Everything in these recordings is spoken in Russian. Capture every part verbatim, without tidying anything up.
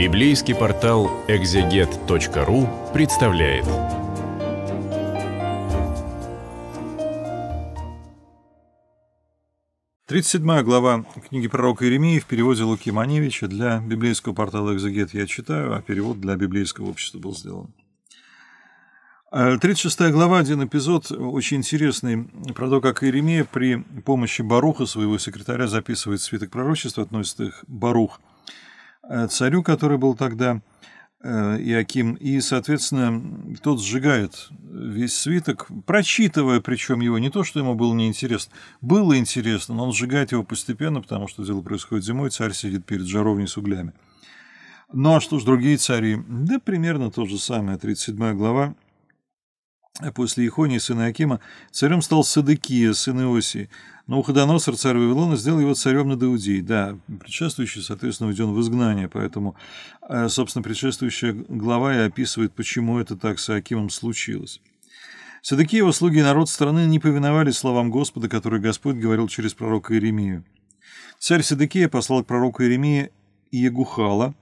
Библейский портал экзегет точка ру представляет. тридцать седьмая глава книги пророка Иеремии в переводе Луки Маневича. Для библейского портала «Экзегет» я читаю, а перевод для библейского общества был сделан. тридцать шестая глава, один эпизод очень интересный, про то, как Иеремия при помощи Баруха, своего секретаря, записывает свиток пророчества, относит их Барух царю, который был тогда, Иоаким, и, соответственно, тот сжигает весь свиток, прочитывая, причем его не то, что ему было неинтересно, было интересно, но он сжигает его постепенно, потому что дело происходит зимой, царь сидит перед жаровней с углями. Ну, а что ж, другие цари? Да примерно то же самое, тридцать седьмая глава. После Ихонии, сына Акима, царем стал Седекия, сын Иосии. Навуходоносор, царь Вавилона, сделал его царем над Иудеей. Да, предшествующий, соответственно, уйден в изгнание, поэтому, собственно, предшествующая глава и описывает, почему это так с Акимом случилось. Седекия, его слуги и народ страны не повиновались словам Господа, которые Господь говорил через пророка Иеремию. Царь Седекия послал к пророку Иеремии Иегухала,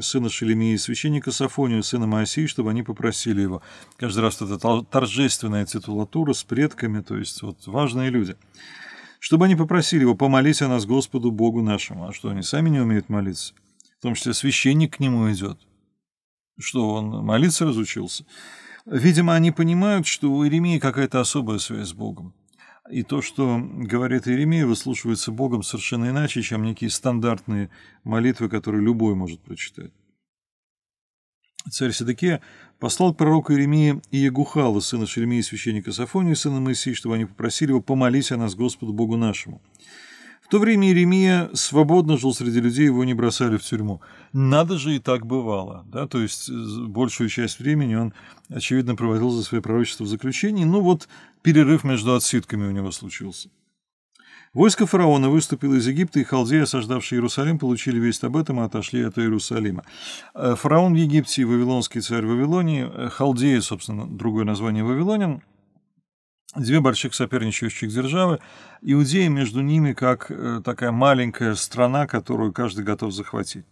сына Шелемии, священника Софонию, сына Моасии, чтобы они попросили его. Каждый раз это торжественная титулатура с предками, то есть вот важные люди. Чтобы они попросили его: помолись о нас Господу Богу нашему. А что, они сами не умеют молиться? В том числе священник к нему идет. Что, он молиться разучился? Видимо, они понимают, что у Иеремии какая-то особая связь с Богом. И то, что говорит Иеремия, выслушивается Богом совершенно иначе, чем некие стандартные молитвы, которые любой может прочитать. Царь Седекия послал к пророку Иеремии Иегухала, сына Шелемии, священника Софонии, сына Моисея, чтобы они попросили его: помолись о нас Господу Богу нашему. В то время Иеремия свободно жил среди людей, его не бросали в тюрьму. Надо же, и так бывало. Да? То есть большую часть времени он, очевидно, проводил за свои пророчества в заключении. Ну вот перерыв между отсидками у него случился. Войско фараона выступило из Египта, и халдеи, осаждавшие Иерусалим, получили весть об этом и отошли от Иерусалима. Фараон в Египте и вавилонский царь в Вавилоне, халдеи, собственно, другое название Вавилонин, две больших соперничающих державы, Иудея между ними как такая маленькая страна, которую каждый готов захватить.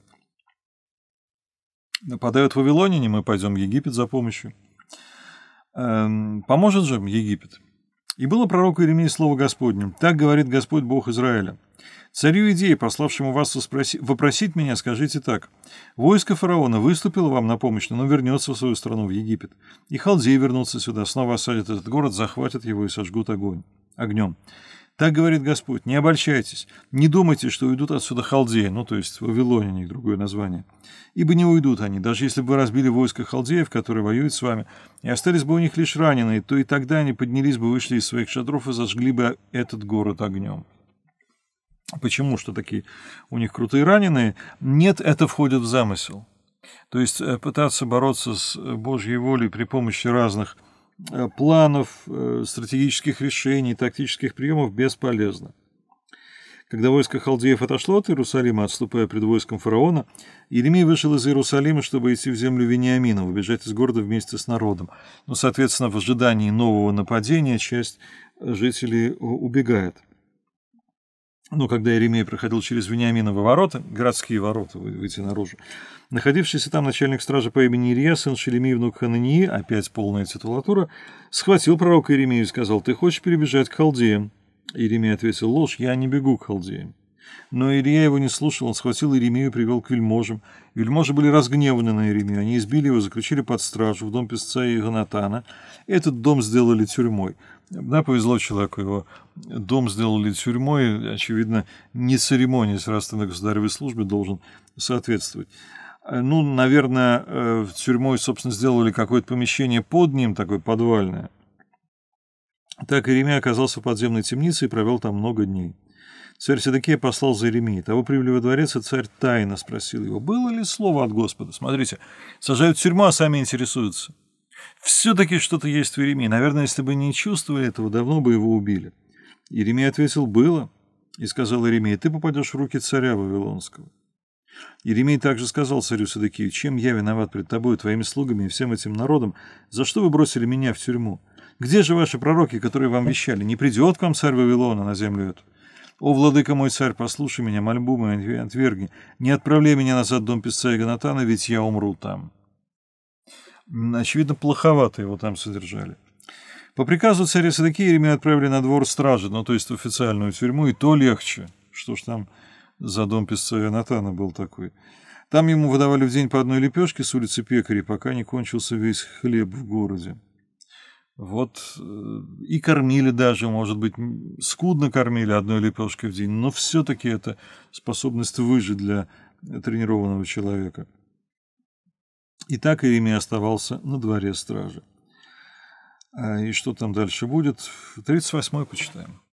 Нападают вавилоняне, мы пойдем в Египет за помощью. Поможет же Египет. И было пророку Иеремии слово Господне: так говорит Господь Бог Израиля. Царю Иудеи, пославшему вас спроси... вопросить меня, скажите так: войско фараона выступило вам на помощь, но вернется в свою страну, в Египет. И халдеи вернутся сюда, снова осадят этот город, захватят его и сожгут огонь... огнем. Так говорит Господь: не обольщайтесь, не думайте, что уйдут отсюда халдеи, ну то есть вавилоняне, их другое название, ибо не уйдут они, даже если бы вы разбили войско халдеев, которые воюют с вами, и остались бы у них лишь раненые, то и тогда они поднялись бы, вышли из своих шатров и зажгли бы этот город огнем. Почему? Что такие у них крутые раненые? Нет, это входит в замысел. То есть пытаться бороться с Божьей волей при помощи разных планов, стратегических решений, тактических приемов бесполезно. Когда войско халдеев отошло от Иерусалима, отступая пред войском фараона, Иеремия вышел из Иерусалима, чтобы идти в землю Вениамина, убежать из города вместе с народом. Но, соответственно, в ожидании нового нападения часть жителей убегает. Но когда Иеремия проходил через Вениаминовы ворота, городские ворота, выйти наружу, находившийся там начальник стражи по имени Илья, сын Шелемии, внук Хананьи, опять полная титулатура, схватил пророка Иеремию и сказал: ты хочешь перебежать к халдеям? Иеремия ответил: ложь, я не бегу к халдеям. Но Илья его не слушал, он схватил Иеремию и привел к вельможам. Вельможи были разгневаны на Иеремию, они избили его, заключили под стражу в дом песца Ионатана. Этот дом сделали тюрьмой. Да, повезло человеку, его дом сделали тюрьмой, очевидно, не церемонясь, раз ты на государевой службе должен соответствовать. Ну, наверное, тюрьмой, собственно, сделали какое-то помещение под ним, такое подвальное. Так Иеремия оказался в подземной темнице и провел там много дней. Царь Седекия послал за Иеремией. Того привели во дворец, и царь тайно спросил его: было ли слово от Господа? Смотрите, сажают в тюрьму, а сами интересуются. Все-таки что-то есть в Иеремии. Наверное, если бы не чувствовали этого, давно бы его убили. Иеремия ответил: было. И сказал Иеремия: ты попадешь в руки царя Вавилонского. Иеремия также сказал царю Седекию: чем я виноват пред тобой, твоими слугами и всем этим народом? За что вы бросили меня в тюрьму? Где же ваши пророки, которые вам вещали? Не придет к вам царь Вавилона на землю эту? «О, владыка мой царь, послушай меня, мольбу мою отвергни, не отправляй меня назад в дом писца Игнатана, ведь я умру там». Очевидно, плоховато его там содержали. По приказу царя Седекии Иеремию отправили на двор стражи, ну, то есть в официальную тюрьму, и то легче. Что ж там за дом писца Ионатана был такой. Там ему выдавали в день по одной лепешке с улицы Пекари, пока не кончился весь хлеб в городе. Вот и кормили даже, может быть, скудно кормили одной лепешкой в день, но все-таки это способность выжить для тренированного человека. И так Иеремия оставался на дворе стражи. И что там дальше будет? тридцать восьмой почитаем.